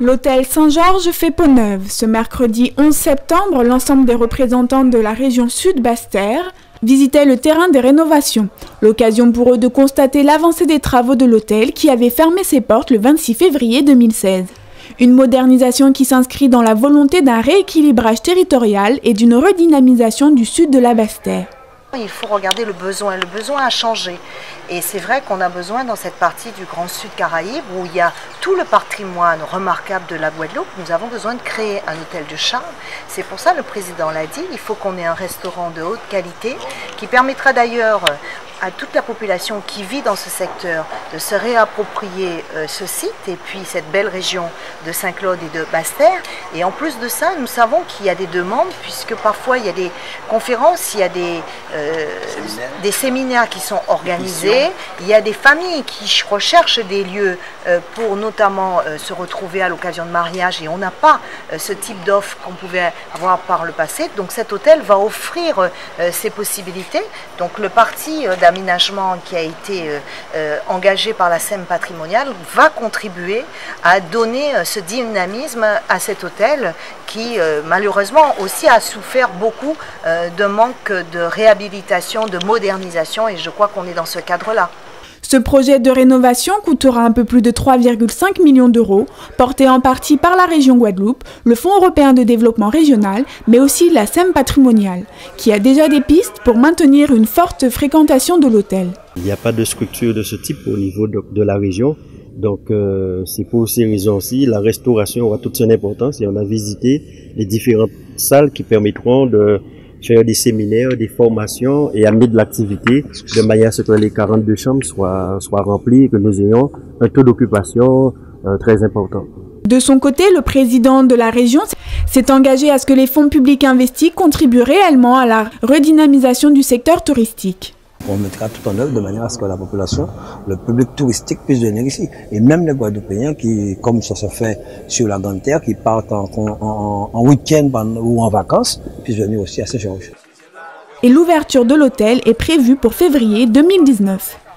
L'hôtel Saint-Georges fait peau neuve. Ce mercredi 11 septembre, l'ensemble des représentants de la région sud Basse-Terre visitaient le terrain des rénovations. L'occasion pour eux de constater l'avancée des travaux de l'hôtel qui avait fermé ses portes le 26 février 2016. Une modernisation qui s'inscrit dans la volonté d'un rééquilibrage territorial et d'une redynamisation du sud de la Basse-Terre. Il faut regarder le besoin. Le besoin a changé. Et c'est vrai qu'on a besoin dans cette partie du Grand Sud-Caraïbes où il y a tout le patrimoine remarquable de la Guadeloupe. Nous avons besoin de créer un hôtel de charme. C'est pour ça que le président l'a dit, il faut qu'on ait un restaurant de haute qualité qui permettra d'ailleurs à toute la population qui vit dans ce secteur de se réapproprier ce site et puis cette belle région de Saint-Claude et de Basse-Terre. Et en plus de ça, nous savons qu'il y a des demandes puisque parfois il y a des conférences, il y a des séminaires qui sont organisés. Il y a des familles qui recherchent des lieux pour notamment se retrouver à l'occasion de mariage et on n'a pas ce type d'offre qu'on pouvait avoir par le passé. Donc cet hôtel va offrir ces possibilités. Donc le parti d'aménagement qui a été engagé par la SEM patrimoniale va contribuer à donner ce dynamisme à cet hôtel qui malheureusement aussi a souffert beaucoup d'un manque de réhabilitation, de modernisation et je crois qu'on est dans ce cadre-là. Ce projet de rénovation coûtera un peu plus de 3,5 millions d'euros, porté en partie par la région Guadeloupe, le Fonds européen de développement régional, mais aussi la SEM patrimoniale, qui a déjà des pistes pour maintenir une forte fréquentation de l'hôtel. Il n'y a pas de structure de ce type au niveau de la région, donc c'est pour ces raisons-ci, la restauration aura toute son importance et on a visité les différentes salles qui permettront de faire des séminaires, des formations et amener de l'activité de manière à ce que les 42 chambres soient remplies et que nous ayons un taux d'occupation très important. De son côté, le président de la région s'est engagé à ce que les fonds publics investis contribuent réellement à la redynamisation du secteur touristique. On mettra tout en œuvre de manière à ce que la population, le public touristique puisse venir ici. Et même les Guadeloupéens qui, comme ça se fait sur la Grande Terre, qui partent en week-end ou en vacances, puissent venir aussi à Saint-Georges. Et l'ouverture de l'hôtel est prévue pour février 2019.